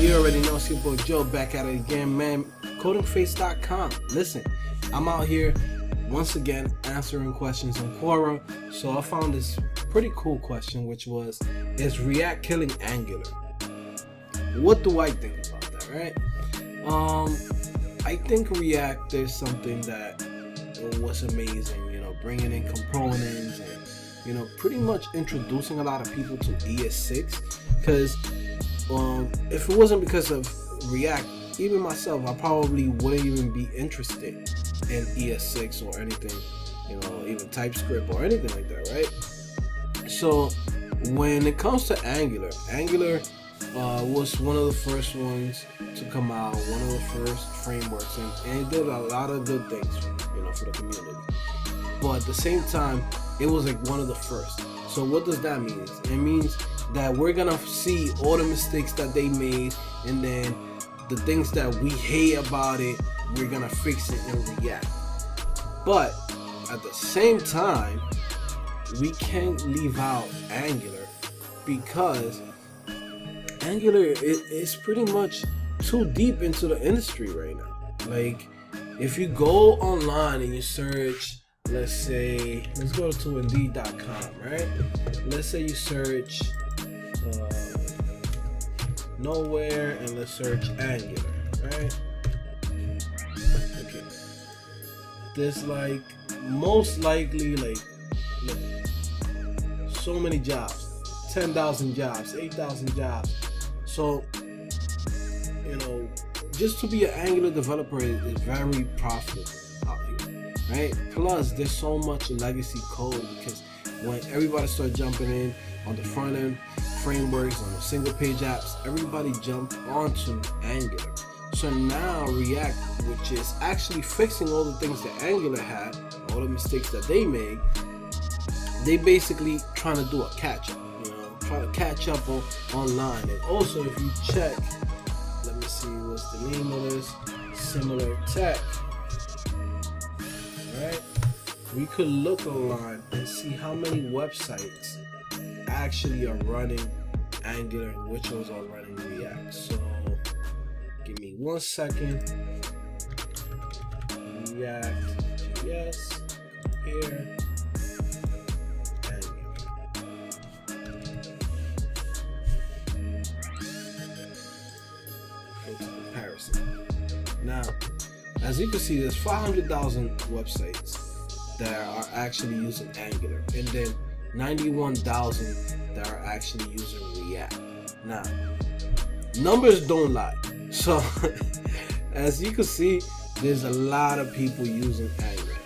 You already know, it's your boy Joe back at it again, man. CodingPhase.com. Listen, I'm out here once again answering questions on Quora. So I found this pretty cool question, which was, is React killing Angular? What do I think about that, right? I think React is something that was amazing, you know, bringing in components and, you know, pretty much introducing a lot of people to ES6, because if it wasn't because of React, even myself, I probably wouldn't even be interested in ES6 or anything, you know, even TypeScript or anything like that, right? So when it comes to Angular was one of the first ones to come out, one of the first frameworks, and it did a lot of good things, you know, for the community. But at the same time, it was like one of the first. So what does that mean? It means that we're gonna see all the mistakes that they made, and then the things that we hate about it, we're gonna fix it in React. But at the same time, we can't leave out Angular, because Angular is pretty much too deep into the industry right now. Like, if you go online and you search, let's say, let's go to indeed.com, right? Let's say you search nowhere, and let's search Angular, right? Okay, there's like most likely like so many jobs, 10,000 jobs, 8,000 jobs. So, you know, just to be an Angular developer is very profitable out here, right? Plus, there's so much legacy code, because when everybody starts jumping in on the front end frameworks, on the single page apps, everybody jumped onto Angular. So now React, which is actually fixing all the things that Angular had, all the mistakes that they made, they basically trying to do a catch up, you know, trying to catch up online. And also, if you check, let me see, what's the name of this, Similar Tech, right? We could look online and see how many websites actually are running Angular and which ones are running React. So give me 1 second. React.js here. Angular. Go to comparison. Now, as you can see, there's 500,000 websites that are actually using Angular, and then 91,000 that are actually using React. Now, numbers don't lie. So, as you can see, there's a lot of people using Angular,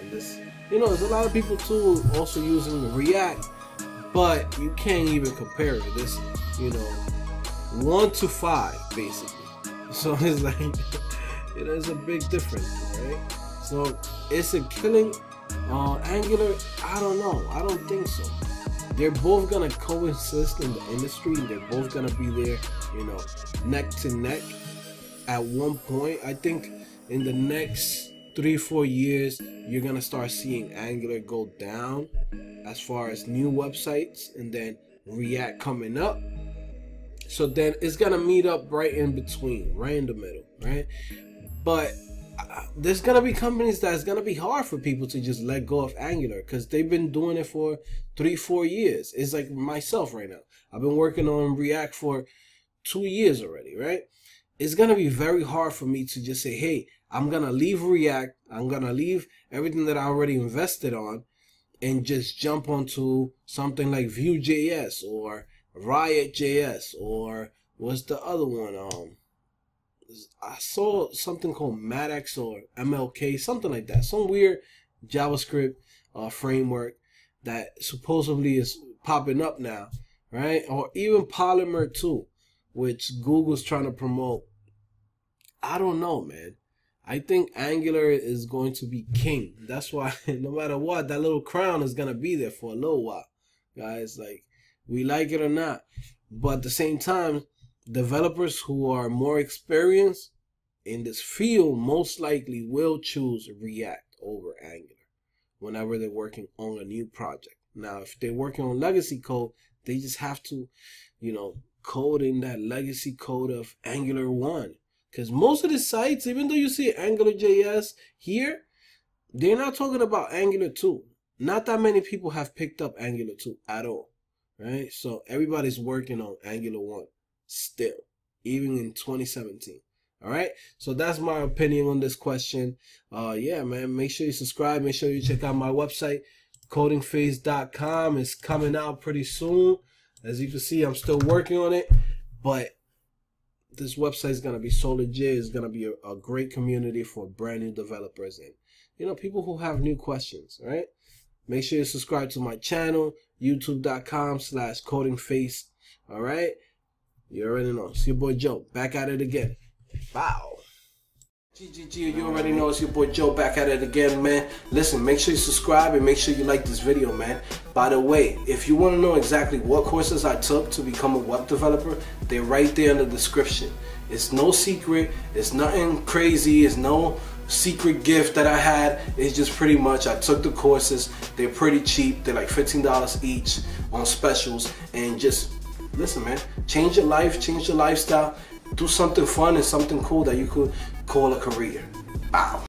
and this, you know, there's a lot of people too also using React, but you can't even compare it. This, you know, 1 to 5 basically. So it's like, you know, it's a big difference, right? So it's a killing. Angular, I don't know. I don't think so. They're both gonna coexist in the industry. They're both gonna be there, you know, neck to neck at one point. I think in the next 3-4 years, you're gonna start seeing Angular go down as far as new websites, and then React coming up. So then it's gonna meet up right in between, right in the middle, right? But there's gonna be companies that's gonna be hard for people to just let go of Angular, because they've been doing it for 3-4 years. It's like myself right now. I've been working on React for 2 years already, right? It's gonna be very hard for me to just say, hey, I'm gonna leave React, I'm gonna leave everything that I already invested on, and just jump onto something like Vue.js or Riot.js, or what's the other one? I saw something called Maddox or MLK, something like that, some weird JavaScript framework that supposedly is popping up now, right? Or even Polymer too, which Google's trying to promote. I don't know, man. I think Angular is going to be king. That's why no matter what, that little crown is gonna be there for a little while, guys. Like, we like it or not, but at the same time, developers who are more experienced in this field most likely will choose React over Angular whenever they're working on a new project. Now, if they're working on legacy code, they just have to, you know, code in that legacy code of Angular 1. Because most of the sites, even though you see AngularJS here, they're not talking about Angular 2. Not that many people have picked up Angular 2 at all, right? So everybody's working on Angular 1 still, even in 2017. All right, so that's my opinion on this question. Yeah, man, make sure you subscribe. Make sure you check out my website, CodingPhase.com. It's coming out pretty soon. As you can see, I'm still working on it, but this website is going to be so legit. It's going to be a great community for brand new developers and, you know, people who have new questions. All right, make sure you subscribe to my channel, youtube.com/CodingPhase. All right, you already know. It's your boy Joe, back at it again. Wow. GGG, you already know it's your boy Joe back at it again, man. Listen, make sure you subscribe and make sure you like this video, man. By the way, if you want to know exactly what courses I took to become a web developer, they're right there in the description. It's no secret, it's nothing crazy, it's no secret gift that I had. It's just pretty much I took the courses, they're pretty cheap, they're like $15 each on specials, and just, listen, man, change your life, change your lifestyle. Do something fun and something cool that you could call a career. Wow.